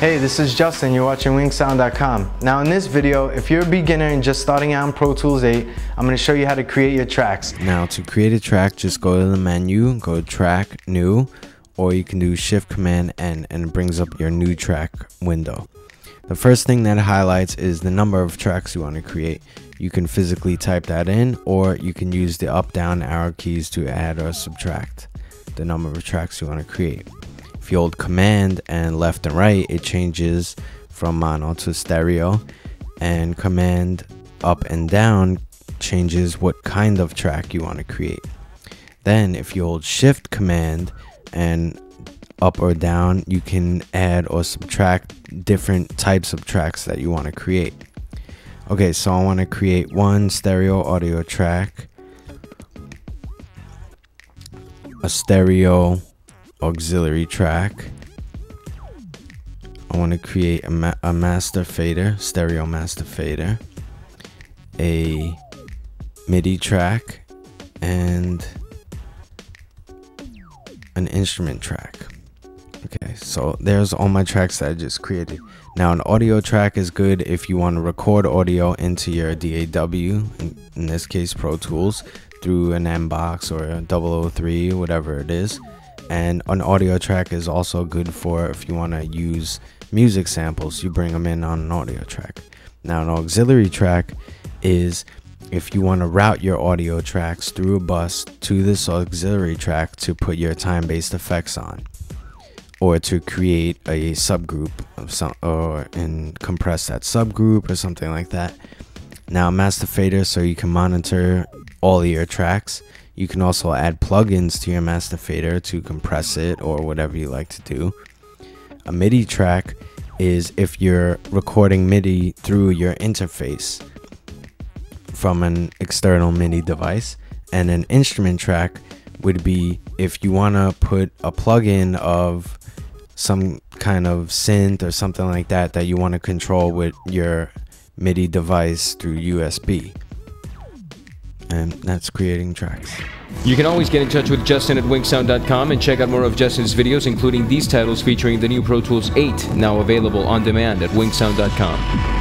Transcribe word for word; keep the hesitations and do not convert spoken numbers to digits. Hey, this is Justin, you're watching Wink Sound dot com. Now in this video, if you're a beginner and just starting out in Pro Tools eight, I'm going to show you how to create your tracks. Now to create a track, just go to the menu, go to track, new, or you can do Shift Command N and it brings up your new track window. The first thing that it highlights is the number of tracks you want to create. You can physically type that in, or you can use the up, down arrow keys to add or subtract the number of tracks you want to create. If you hold command and left and right, it changes from mono to stereo, and command up and down changes what kind of track you want to create. Then if you hold shift command and up or down, you can add or subtract different types of tracks that you want to create. Okay, so I want to create one stereo audio track, a stereo auxiliary track. I want to create a, ma a master fader, stereo master fader, a MIDI track, and an instrument track. Okay, so there's all my tracks that I just created. Now an audio track is good if you want to record audio into your D A W, in, in this case Pro Tools, through an mbox or a double oh three, whatever it is. And an audio track is also good for if you want to use music samples, you bring them in on an audio track. Now an auxiliary track is if you want to route your audio tracks through a bus to this auxiliary track to put your time-based effects on, or to create a subgroup of some, or and compress that subgroup or something like that. Now master fader, so you can monitor all of your tracks. You can also add plugins to your master fader to compress it or whatever you like to do. A MIDI track is if you're recording MIDI through your interface from an external MIDI device. And an instrument track would be if you want to put a plugin of some kind of synth or something like that that you want to control with your MIDI device through U S B. And that's creating tracks. You can always get in touch with Justin at Wink Sound dot com and check out more of Justin's videos, including these titles featuring the new Pro Tools eight, now available on demand at Wink Sound dot com.